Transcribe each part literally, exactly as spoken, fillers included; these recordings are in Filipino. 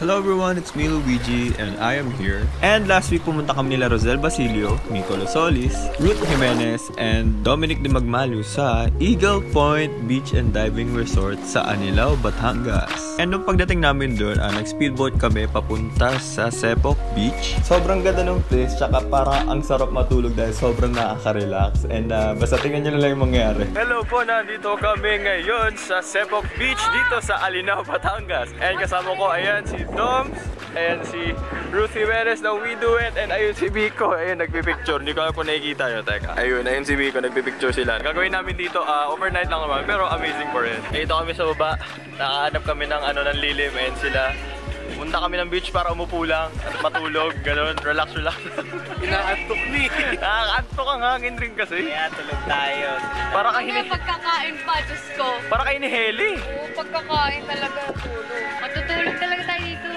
Hello everyone, it's me Luigi and I am here. And last week pumunta kami nila Roselle Basilio, Nicolo Solis, Ruth Jimenez, and Dominic de Magmalu sa Eagle Point Beach and Diving Resort sa Anilao, Batangas. And nung pagdating namin doon, ah, nag-speedboat kami papunta sa Sepoc Beach. Sobrang ganda ng place, tsaka parang ang sarap matulog dahil sobrang nakaka-relax. And uh, basta tingnan nyo na lang yung mangyari. Hello po, nandito kami ngayon sa Sepoc Beach dito sa Anilao, Batangas. And kasama ko, ayan, si Doms and si Ruth Jimenez na We Do It, and ayun si Biko, ayun nagpipicture, hindi ko alam kung nakikita nyo, teka ayun, ayun si Biko, nagpipicture sila. Gagawin namin dito, uh, overnight lang naman, pero amazing for it. Dito kami sa baba, nakahanap kami ng ano ng lilim, and sila punta kami ng beach para umupo lang at matulog, ganun, relax relax. Inaantok ni Nakaantok ang hangin rin kasi. Kaya tulog tayo. Para kahini pagkakain pa, Diyos ko. Para kahini Heli. Oo, pagkakain talaga tulog. Matutulog talaga tayo dito.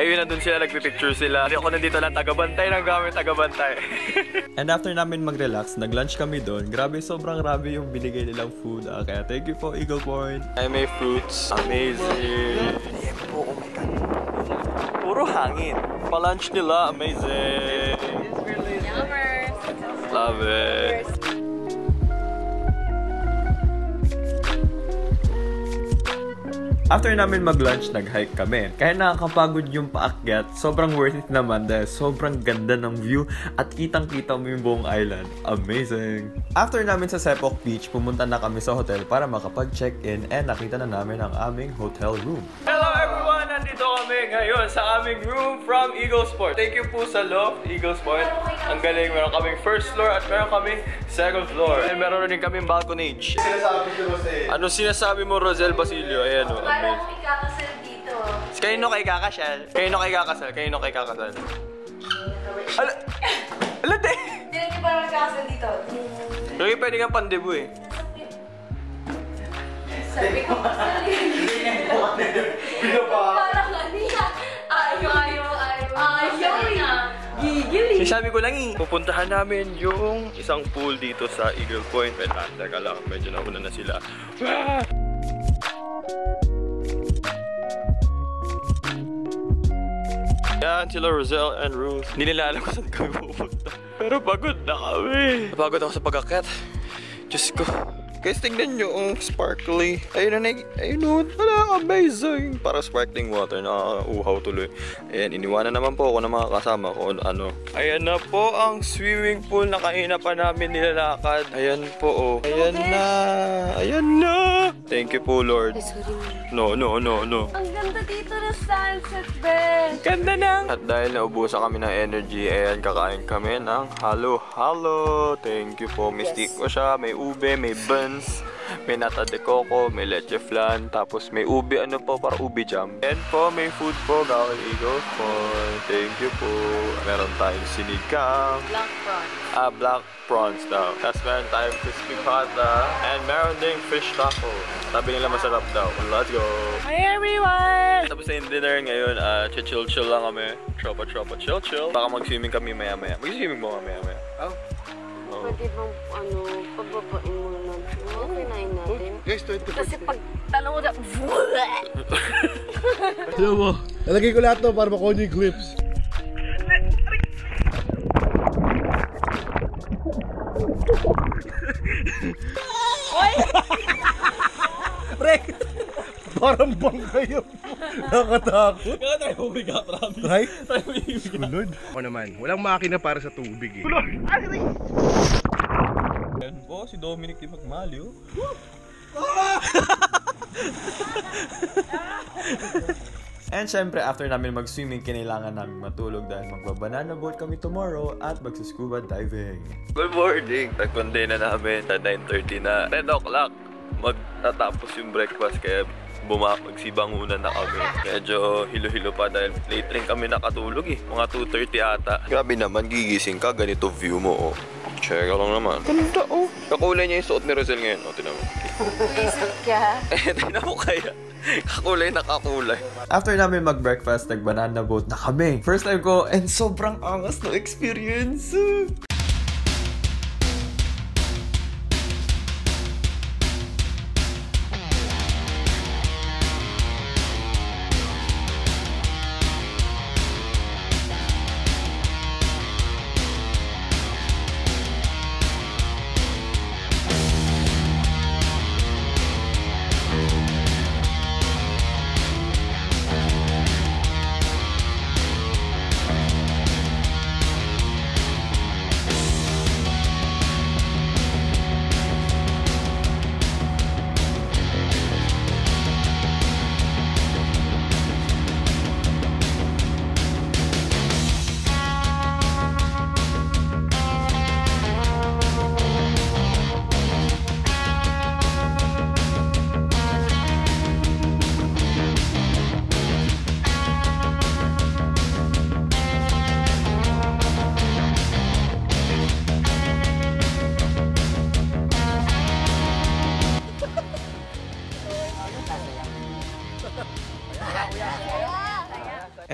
Ayun, nandun sila, nagpipicture sila. Hindi ako nandito lang, tagabantay ng gamit, tagabantay. And after namin mag-relax, nag-lunch kami doon. Grabe, sobrang rabi yung binigay nilang food. Ah, kaya thank you po, Eagle Point. I made fruits. Amazing. Oh my God. Puro hangin. Pa-lunch nila, amazing. Yummers. Love it. After namin mag-lunch, nag-hike kami. Kaya nakakapagod yung paakyat, sobrang worth it naman dahil sobrang ganda ng view at kitang-kita mo yung buong island. Amazing! After namin sa Sepoc Beach, pumunta na kami sa hotel para makapag-check-in and nakita na namin ang aming hotel room. Hello everyone! Nandito kami ngayon sa aming room from Eagles Point. Thank you po sa loft, Eagles Point. Ang galing, meron kaming first floor at meron kaming second floor. And meron rin kaming balconage. Sinasabi ko, Roselle. Ano sinasabi mo, Roselle Basilio? Ayan o. Parang ikakasal dito. Kaino kay kakasal? Kaino kay kakasal? Kaino kay kakasal? Ala! Ala te! Hindi nyo parang kakasal dito. Lagi pwede kang pandibo eh. Sabi ko kasal eh. Parang kanina. Ayaw, ayaw, ayaw. Ayaw eh. Gigil eh. Sabi ko lang eh. Pupuntahan namin yung isang pool dito sa Eagle Point. Wait lang, teka lang. Medyo nauna na sila. Yan, sila Roselle and Ruth. Hindi nila alam kung saan kami pupunta. Pero pagod na kami. Pagod ako sa pag-akyat. Diyos ko. Guys, tingnan nyo ang sparkly. Ayun na, ayun na. Wala, amazing. Para sparkling water. Nakauhaw tuloy. Ayan, iniwanan naman po ako ng mga kasama ko. Ano. Ayan na po ang swimming pool na kanina pa namin nilalakad. Ayan po, oh. Ayan na. Ayan na. Thank you po, Lord. No, no, no, no. Ang ganda dito ng sunset, Ben. Ganda nang. At dahil naubusan kami ng energy, ayan, kakain kami ng halo-halo. Thank you po. Mistik ko siya. May ube, may bun. May nata de coco, may leche flan, tapos may ubi, ano po, para ubi jam. And po, may food po, gawin Eagle Point. Thank you po. Meron tayong sinigang. Black prawns. Ah, black prawns daw. Tapos meron tayong crispy pata. And meron ding fish taco. Sabi nila masarap daw. Let's go! Hi everyone! Tapos na yung dinner ngayon, uh, chill-chill lang kami. Tropa-tropa, chill-chill. Baka mag-swimming kami maya-maya. Mag-swimming mo maya-maya. Oh. Oh. Pwede bang, ano, pagbabain mo naman? Okay na yun natin. Guys, twenty-four. Kasi pag tanaw na, bleh! Ano mo? Nalagay ko lahat to para makuha nyo yung clips. Oy! Break! Parang bangga yun. Nakatakot. Kaya tayo humiga, Travis. Try? Tayo humiga. Kulod. Ako naman, walang makina para sa tubig eh. Kulod! Ayan po, si Dominic de Magmalu. And syempre, after namin mag-swimming, kinailangan namin matulog dahil magbabanana boat kami tomorrow at magsuscuba diving. Good morning! Nag-conday na namin sa nine thirty na. ten o'clock, magtatapos yung breakfast kaya magsibangunan na kami. Medyo hilo-hilo pa dahil late rin kami nakatulog eh. Mga two thirty ata. Grabe naman, gigising ka, ganito view mo oh. Check lang naman. Ganda oh. Kakulay niya yung suot ni Roselle ngayon. O, tinan mo. Isot ka? Eh, tinan mo kaya. Kakulay na kakulay. After namin mag-breakfast, nag-banana boat na kami. First time ko, and sobrang angas na experience.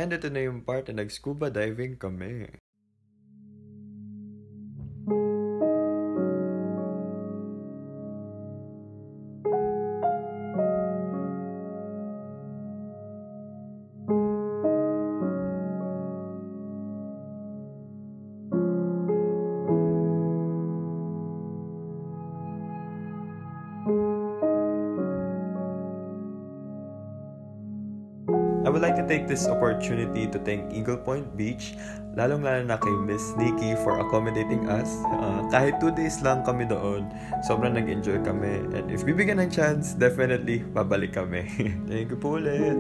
And ito na yung part na nag-scuba diving kami. I would like to take this opportunity to thank Eagle Point Beach, lalong-lalo na kay Miss Nikki for accommodating us. Uh, kahit two days lang kami doon, sobrang nag-enjoy kami. And if bibigyan ng chance, definitely babalik kami. Thank you po ulit!